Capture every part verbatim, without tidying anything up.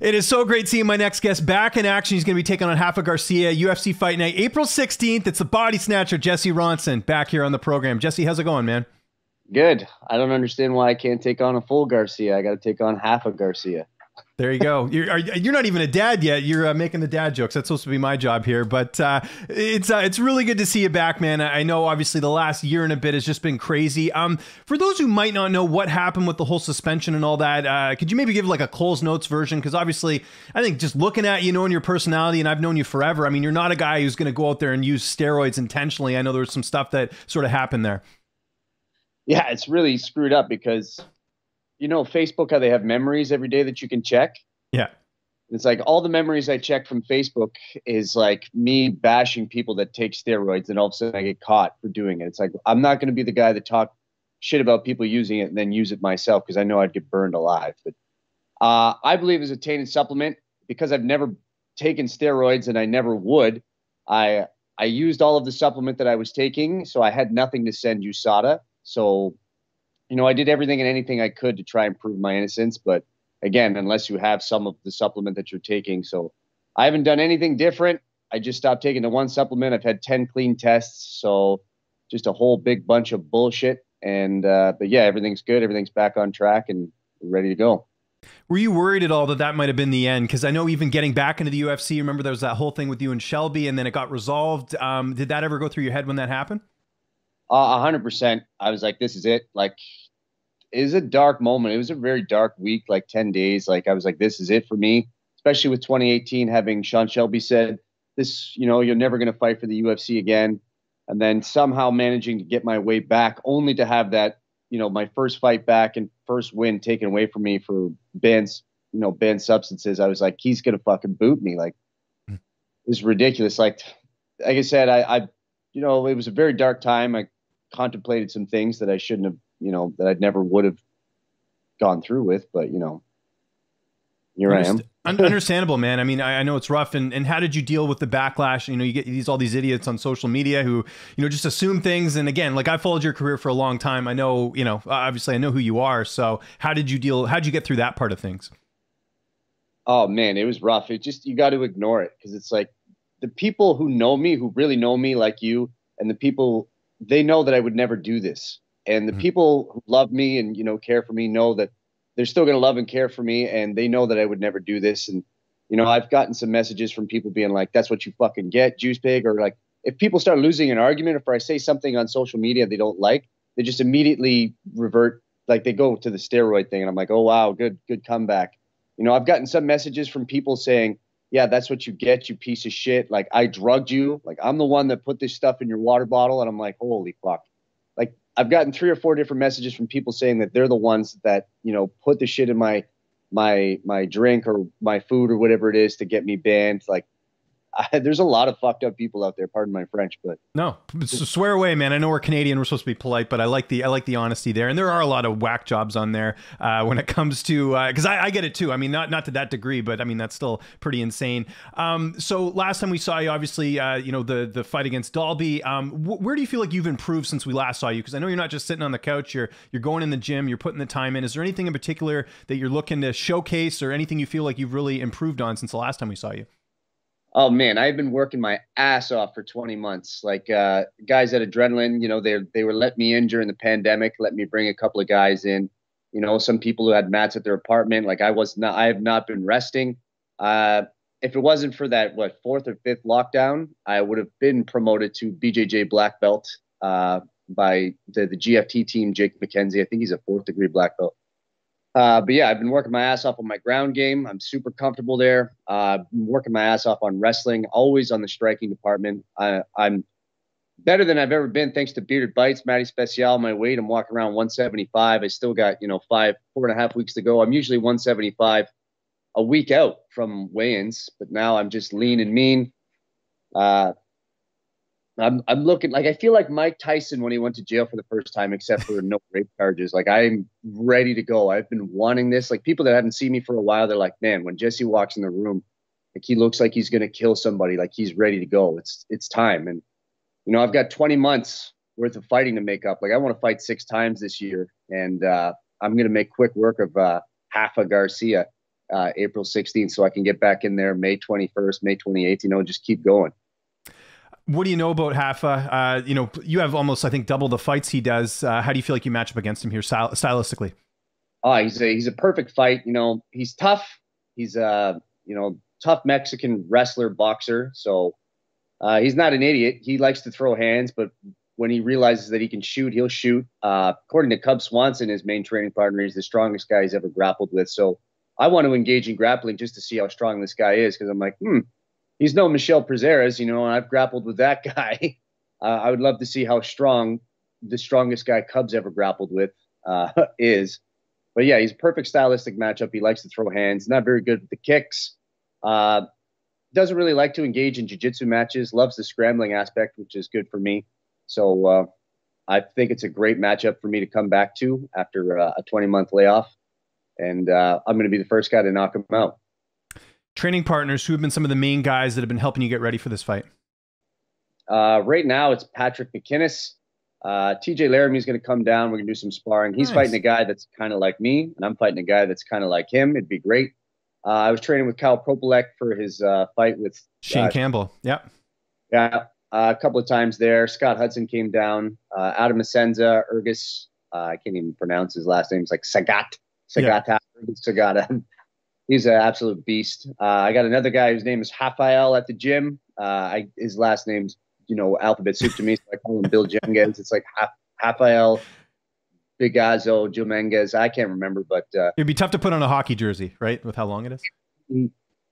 It is so great seeing my next guest back in action. He's going to be taking on Rafa Garcia, U F C Fight Night, April sixteenth. It's the body snatcher, Jesse Ronson, back here on the program. Jesse, how's it going, man? Good. I don't understand why I can't take on a full Garcia. I got to take on Rafa Garcia. There you go. You're, you're not even a dad yet. You're uh, making the dad jokes. That's supposed to be my job here. But uh, it's uh, it's really good to see you back, man. I know, obviously, the last year and a bit has just been crazy. Um, for those who might not know what happened with the whole suspension and all that, uh, could you maybe give like a Cole's Notes version? Because obviously, I think just looking at you, knowing your personality, and I've known you forever, I mean, you're not a guy who's going to go out there and use steroids intentionally. I know there was some stuff that sort of happened there. Yeah, it's really screwed up because... you know, Facebook, how they have memories every day that you can check. Yeah. It's like all the memories I check from Facebook is like me bashing people that take steroids, and all of a sudden I get caught for doing it. It's like, I'm not going to be the guy that talk shit about people using it and then use it myself, because I know I'd get burned alive. But uh, I believe it's a tainted supplement because I've never taken steroids and I never would. I, I used all of the supplement that I was taking, so I had nothing to send U S A D A. So... you know, I did everything and anything I could to try and prove my innocence. But again, unless you have some of the supplement that you're taking. So I haven't done anything different. I just stopped taking the one supplement. I've had ten clean tests. So just a whole big bunch of bullshit. And, uh, but yeah, everything's good. Everything's back on track and ready to go. Were you worried at all that that might have been the end? Because I know even getting back into the U F C, remember there was that whole thing with you and Shelby, and then it got resolved. Um, did that ever go through your head when that happened? A hundred percent. I was like, this is it. Like, it was a dark moment. It was a very dark week, like ten days. Like, I was like, this is it for me, especially with twenty eighteen, having Sean Shelby said this, you know, you're never going to fight for the U F C again. And then somehow managing to get my way back, only to have that, you know, my first fight back and first win taken away from me for banned, you know, banned substances. I was like, he's going to fucking boot me. Like, mm. It's ridiculous. Like, like I said, I, I, you know, it was a very dark time. I contemplated some things that I shouldn't have, you know, that I'd never would have gone through with, but you know, here I am. Understandable, man. I mean, I, I know it's rough. And, and how did you deal with the backlash? You know, you get these all these idiots on social media who, you know, just assume things. And again, like I followed your career for a long time. I know, you know, obviously I know who you are. So how did you deal? How'd you get through that part of things? Oh man, it was rough. It just, you got to ignore it. Cause it's like the people who know me, who really know me like you, and the people, they know that I would never do this. And the mm-hmm. people who love me and, you know, care for me know that they're still going to love and care for me. And they know that I would never do this. And, you know, I've gotten some messages from people being like, that's what you fucking get, juice pig. Or like, if people start losing an argument, if I say something on social media they don't like, they just immediately revert, like they go to the steroid thing. And I'm like, oh, wow, good, good comeback. You know, I've gotten some messages from people saying, yeah, that's what you get, you piece of shit. Like, I drugged you. Like, I'm the one that put this stuff in your water bottle. And I'm like, holy fuck. Like, I've gotten three or four different messages from people saying that they're the ones that, you know, put the shit in my, my, my drink or my food or whatever it is to get me banned. Like, I, there's a lot of fucked up people out there. Pardon my French, but no, so swear away, man. I know we're Canadian. We're supposed to be polite, but I like the I like the honesty there. And there are a lot of whack jobs on there uh, when it comes to because uh, I, I get it too. I mean, not not to that degree, but I mean that's still pretty insane. Um, so last time we saw you, obviously, uh, you know the the fight against Dalby. Um, wh where do you feel like you've improved since we last saw you? Because I know you're not just sitting on the couch. You're you're going in the gym. You're putting the time in. Is there anything in particular that you're looking to showcase, or anything you feel like you've really improved on since the last time we saw you? Oh man, I've been working my ass off for twenty months. Like uh, guys at Adrenaline, you know, they they were let me in during the pandemic, let me bring a couple of guys in. You know, some people who had mats at their apartment. Like I was not, I have not been resting. Uh, if it wasn't for that, what fourth or fifth lockdown, I would have been promoted to B J J black belt uh, by the the G F T team, Jake McKenzie. I think he's a fourth degree black belt. Uh, but yeah, I've been working my ass off on my ground game. I'm super comfortable there. Uh, I've been working my ass off on wrestling, always on the striking department. I, I'm better than I've ever been thanks to Bearded Bites, Matty Special, my weight. I'm walking around one seventy-five. I still got, you know, five, four and a half weeks to go. I'm usually one seventy-five a week out from weigh-ins, but now I'm just lean and mean. Uh, I'm, I'm looking like I feel like Mike Tyson when he went to jail for the first time, except for no rape charges. Like I'm ready to go. I've been wanting this. Like people that haven't seen me for a while, they're like, man, when Jesse walks in the room, like he looks like he's going to kill somebody. Like he's ready to go. It's it's time. And, you know, I've got twenty months worth of fighting to make up. Like I want to fight six times this year. And uh, I'm going to make quick work of uh, Rafa Garcia. uh, April sixteenth, so I can get back in there May twenty-first, May twenty-eighth, you know, and just keep going. What do you know about Rafa? Uh, you know, you have almost, I think, double the fights he does. Uh, how do you feel like you match up against him here styl stylistically? Oh, he's a, he's a perfect fight. You know, he's tough. He's a, you know, tough Mexican wrestler, boxer. So uh, he's not an idiot. He likes to throw hands, but when he realizes that he can shoot, he'll shoot. Uh, according to Cub Swanson, his main training partner, he's the strongest guy he's ever grappled with. So I want to engage in grappling just to see how strong this guy is, because I'm like, hmm, he's no Michel Prezeras, you know, and I've grappled with that guy. Uh, I would love to see how strong the strongest guy Cub's ever grappled with uh, is. But yeah, he's a perfect stylistic matchup. He likes to throw hands. Not very good with the kicks. Uh, doesn't really like to engage in jiu-jitsu matches. Loves the scrambling aspect, which is good for me. So uh, I think it's a great matchup for me to come back to after uh, a twenty-month layoff. And uh, I'm going to be the first guy to knock him out. Training partners, who have been some of the main guys that have been helping you get ready for this fight? Uh, right now, it's Patrick McInnes. Uh, T J Laramie is going to come down. We're going to do some sparring. He's nice. Fighting a guy that's kind of like me, and I'm fighting a guy that's kind of like him. It'd be great. Uh, I was training with Kyle Propolek for his uh, fight with Shane uh, Campbell. Yeah. Yeah. Uh, a couple of times there. Scott Hudson came down. Uh, Adam Asenza, Ergus. Uh, I can't even pronounce his last name. It's like Sagat. Sagata. Yeah. Ergus Sagata. He's an absolute beast. Uh, I got another guy whose name is Rafael at the gym. Uh, I, his last name's, you know, alphabet soup to me. So I call him Bill Jenguez. It's like Rafael Bigazo Jimenez. I can't remember, but uh, it'd be tough to put on a hockey jersey, right? With how long it is.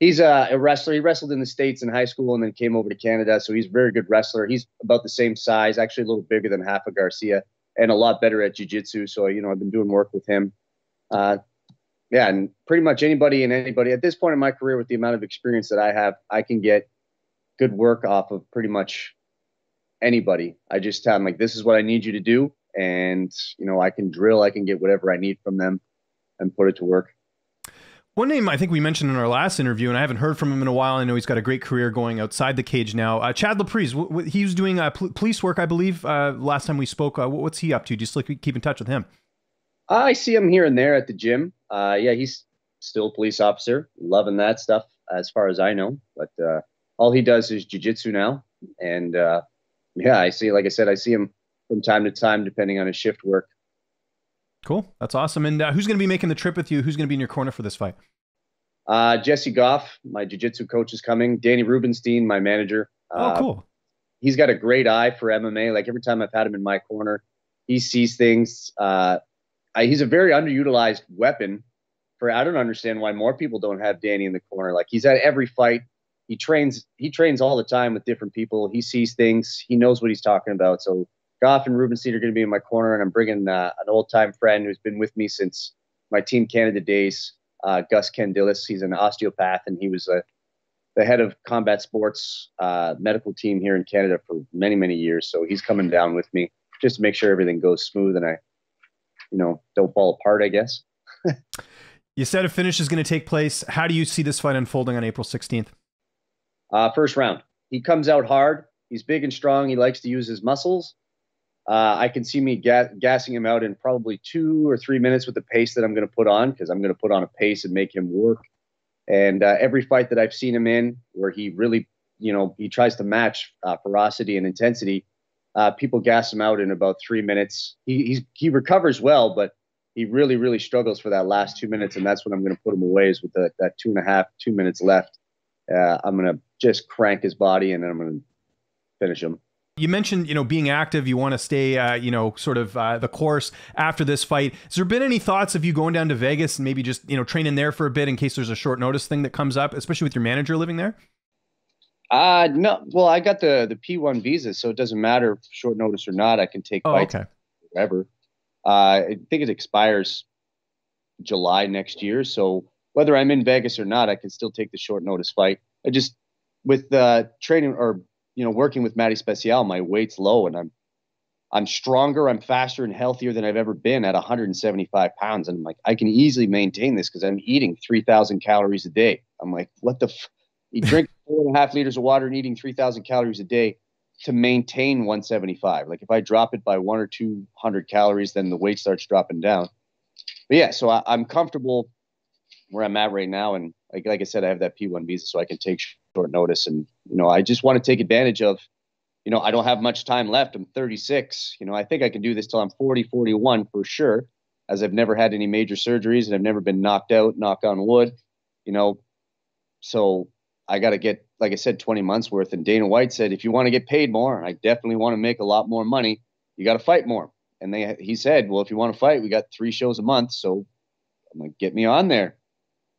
He's a, a wrestler. He wrestled in the States in high school and then came over to Canada. So he's a very good wrestler. He's about the same size, actually a little bigger than Rafa Garcia, and a lot better at jiu-jitsu. So, you know, I've been doing work with him. Uh, yeah. And pretty much anybody and anybody at this point in my career, with the amount of experience that I have, I can get good work off of pretty much anybody. I just tell them, like, this is what I need you to do. And, you know, I can drill, I can get whatever I need from them and put it to work. One name I think we mentioned in our last interview, and I haven't heard from him in a while. I know he's got a great career going outside the cage now. Uh, Chad Laprise, w w he was doing uh, pl police work, I believe, uh, last time we spoke. Uh, what's he up to? Just like keep in touch with him. I see him here and there at the gym. Uh, yeah, he's still a police officer, loving that stuff as far as I know. But uh, all he does is jiu-jitsu now. And uh, yeah, I see, like I said, I see him from time to time, depending on his shift work. Cool. That's awesome. And uh, who's going to be making the trip with you? Who's going to be in your corner for this fight? Uh, Jesse Goff, my jiu-jitsu coach, is coming. Danny Rubenstein, my manager. Uh, oh, cool. He's got a great eye for M M A. Like, every time I've had him in my corner, he sees things. Uh, I, he's a very underutilized weapon. For I don't understand why more people don't have Danny in the corner. Like, he's at every fight. He trains. He trains all the time with different people. He sees things. He knows what he's talking about. So Goff and Rubenstein are going to be in my corner, and I'm bringing uh, an old-time friend who's been with me since my Team Canada days, uh, Gus Kandilis. He's an osteopath, and he was uh, the head of combat sports uh, medical team here in Canada for many, many years. So he's coming down with me just to make sure everything goes smooth and I, you know, don't fall apart, I guess. You said a finish is going to take place. How do you see this fight unfolding on April sixteenth? Uh, first round. He comes out hard. He's big and strong. He likes to use his muscles. Uh, I can see me ga gassing him out in probably two or three minutes with the pace that I'm going to put on, because I'm going to put on a pace and make him work. And uh, every fight that I've seen him in where he really, you know, he tries to match uh, ferocity and intensity, uh, people gas him out in about three minutes. He, he's, he recovers well, but he really, really struggles for that last two minutes. And that's when I'm going to put him away, is with the, that two and a half, two minutes left. Uh, I'm going to just crank his body and then I'm going to finish him. You mentioned, you know, being active, you want to stay, uh, you know, sort of uh, the course after this fight. Has there been any thoughts of you going down to Vegas and maybe just, you know, training there for a bit in case there's a short notice thing that comes up, especially with your manager living there? Uh, no. Well, I got the, the P one visa, so it doesn't matter short notice or not. I can take oh, fights okay. wherever. Uh, I think it expires July next year. So whether I'm in Vegas or not, I can still take the short notice fight. I just, with uh, training or you know, working with Matty Special, my weight's low and I'm, I'm stronger, I'm faster and healthier than I've ever been at one hundred seventy-five pounds. And I'm like, I can easily maintain this because I'm eating three thousand calories a day. I'm like, what the, f you drink four and a half liters of water and eating three thousand calories a day to maintain one seventy-five. Like, if I drop it by one or two hundred calories, then the weight starts dropping down. But yeah, so I, I'm comfortable where I'm at right now. And like, like I said, I have that P one visa, so I can take short notice. And, you know, I just want to take advantage of, you know, I don't have much time left. I'm thirty-six. You know, I think I can do this till I'm forty, forty-one for sure, as I've never had any major surgeries and I've never been knocked out, knock on wood, you know. So I got to get, like I said, twenty months worth. And Dana White said, if you want to get paid more, and I definitely want to make a lot more money, you got to fight more. And they, he said, well, if you want to fight, we got three shows a month. So I'm like, get me on there.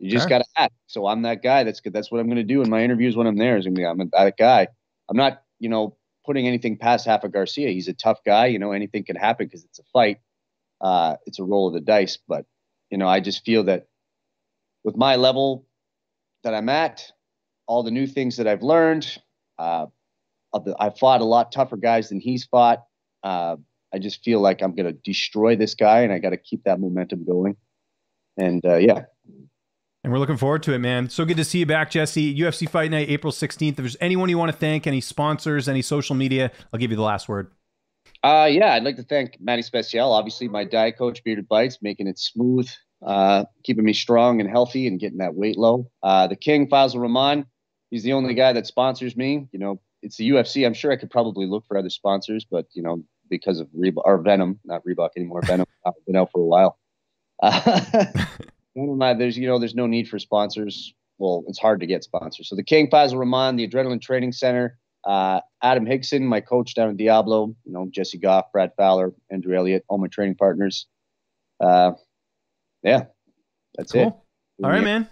You just sure. got to act. So I'm that guy. That's good. That's what I'm going to do in my interviews when I'm there. Is gonna be, I'm that guy. I'm not, you know, putting anything past Rafa Garcia. He's a tough guy. You know, anything can happen because it's a fight. Uh, it's a roll of the dice. But, you know, I just feel that with my level that I'm at, all the new things that I've learned, uh, I've fought a lot tougher guys than he's fought. Uh, I just feel like I'm going to destroy this guy, and I got to keep that momentum going. And, uh, yeah. And we're looking forward to it, man. So good to see you back, Jesse. U F C Fight Night, April sixteenth. If there's anyone you want to thank, any sponsors, any social media, I'll give you the last word. Uh, yeah, I'd like to thank Matty Special, obviously my diet coach, Bearded Bites, making it smooth, uh, keeping me strong and healthy and getting that weight low. Uh, the King, Faisal Rahman, he's the only guy that sponsors me. You know, it's the U F C. I'm sure I could probably look for other sponsors, but, you know, because of Reebok, or Venom, not Reebok anymore, Venom, I've been out for a while. Uh, there's, you know, there's no need for sponsors. Well, it's hard to get sponsors. So the King, Faisal Rahman, the Adrenaline Training Center, uh, Adam Higson, my coach down in Diablo, you know, Jesse Goff, Brad Fowler, Andrew Elliott, all my training partners. Uh, yeah, that's cool. It. All right, man.